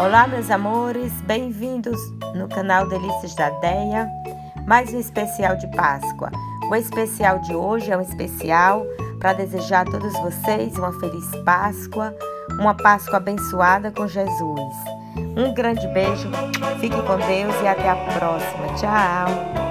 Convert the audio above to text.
Olá, meus amores, bem-vindos no canal Delícias da Deia, mais um especial de Páscoa. O especial de hoje é um especial para desejar a todos vocês uma feliz Páscoa, uma Páscoa abençoada com Jesus. Um grande beijo, fiquem com Deus e até a próxima. Tchau!